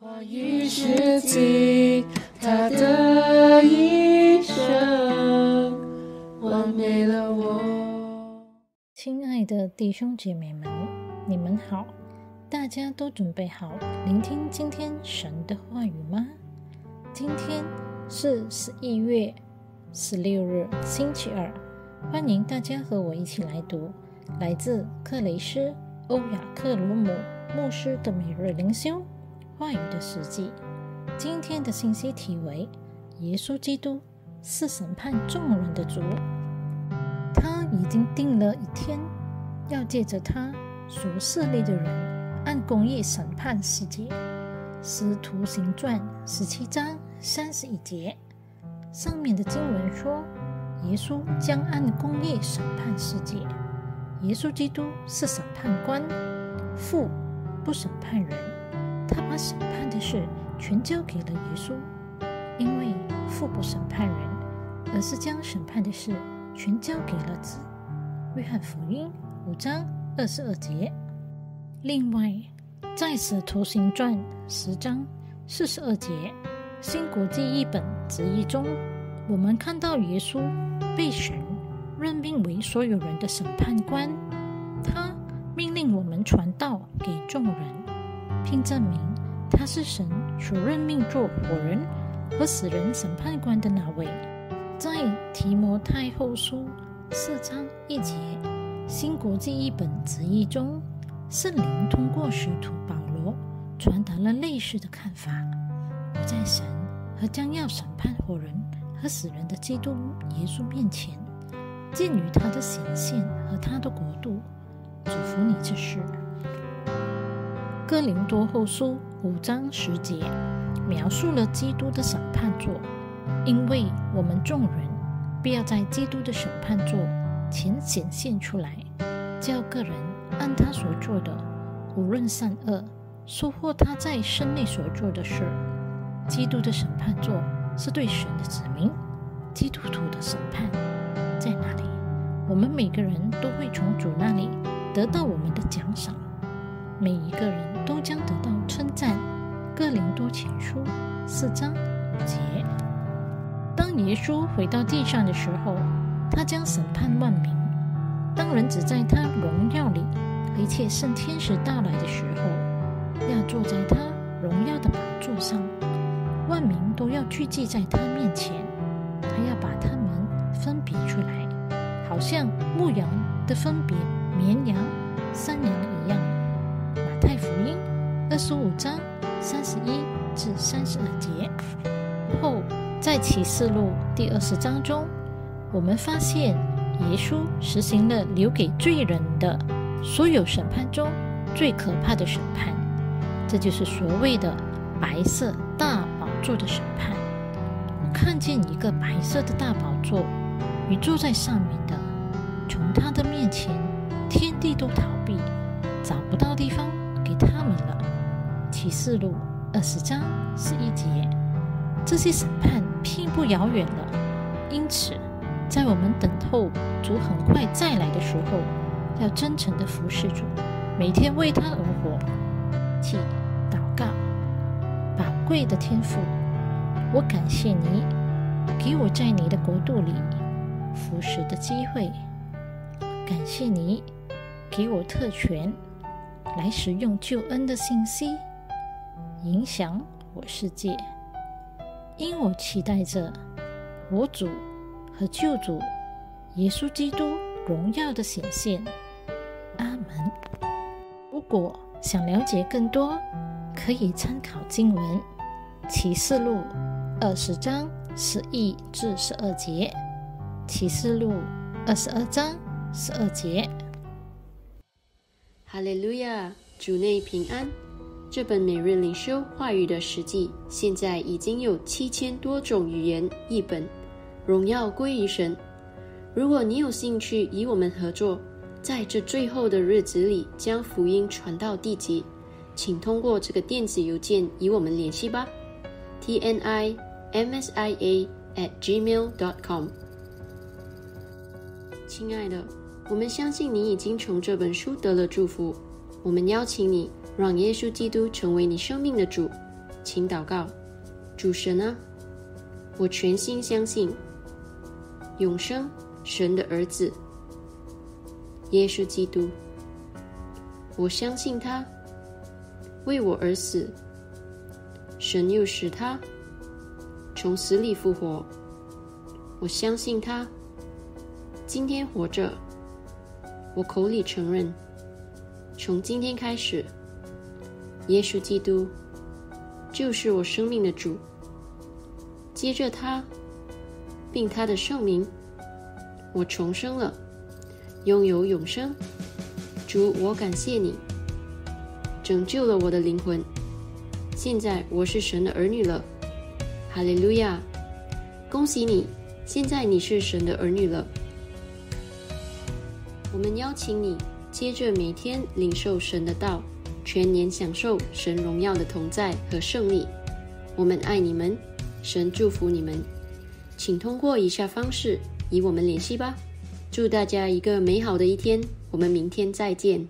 华语是吉他的一生，完美了我。亲爱的弟兄姐妹们，你们好，大家都准备好聆听今天神的话语吗？今天是11月16日，星期二。欢迎大家和我一起来读来自克雷斯欧雅克鲁姆牧师的每日灵修话语的实际。今天的信息题为耶稣基督是审判众人的主。他已经定了一天，要借着他所设立的人按公义审判世界。使徒行传17章31节上面的经文说，耶稣将按公义审判世界。耶稣基督是审判官，父不审判人，他把审判的事全交给了耶稣，因为父不审判人，而是将审判的事全交给了子。约翰福音5章22节。另外，在使徒行传10章42节新国际译本直译中，我们看到耶稣被神任命为所有人的审判官，他命令我们传道给众人，并证明他是神所任命做活人和死人审判官的那位。在提摩太后书4章1节新国际译本直译中，圣灵通过使徒保罗传达了类似的看法。我在神和将要审判活人和死人的基督耶稣面前，鉴于他的显现和他的国度，嘱咐你这事。哥林多后书5章10节描述了基督的审判座，因为我们众人必要在基督的审判座前显现出来，叫个人按他所做的，无论善恶，收获他在身内所做的事。基督的审判座是对神的子民、基督徒的审判。在那里，我们每个人都会从主那里得到我们的奖赏，每一个人都将得到称赞。哥林多前书4章5节当耶稣回到地上的时候，他将审判万民。当人子在他荣耀里和一切圣天使到来的时候，要坐在他荣耀的宝座上，万民都要聚集在他面前，他要把他们分别出来，好像牧羊的分别绵羊、山羊一样。25章31至32节后，在启示录第20章中，我们发现耶稣实行了留给罪人的所有审判中最可怕的审判，这就是所谓的白色大宝座的审判。我看见一个白色的大宝座与坐在上面的，从他的面前天地都逃避，找不到地方给他们了。启示录20章11节这些审判并不遥远了，因此在我们等候主很快再来的时候，要真诚地服侍主，每天为他而活。祈祷告。宝贵的天父，我感谢你给我在你的国度里服侍的机会，感谢你给我特权来使用救恩的信息影响我世界，因我期待着我主和救主耶稣基督荣耀的显现。阿门。如果想了解更多，可以参考经文启示录20章11至12节启示录22章12节。哈利路亚，主内平安。这本每日灵修话语的实际现在已经有7000多种语言译本，荣耀归于神。如果你有兴趣与我们合作，在这最后的日子里将福音传到地极，请通过这个电子邮件与我们联系吧， tnimsia@gmail.com。 亲爱的，我们相信你已经从这本书得了祝福，我们邀请你让耶稣基督成为你生命的主，请祷告：主神啊，我全心相信永生神的儿子耶稣基督，我相信他为我而死，神又使他从死里复活。我相信他今天活着，我口里承认，从今天开始，耶稣基督就是我生命的主。接着他并他的圣名，我重生了，拥有永生。主，我感谢你拯救了我的灵魂，现在我是神的儿女了。哈利路亚！恭喜你，现在你是神的儿女了。我们邀请你接着每天领受神的道，全年享受神荣耀的同在和胜利。我们爱你们，神祝福你们。请通过以下方式与我们联系吧。祝大家一个美好的一天，我们明天再见。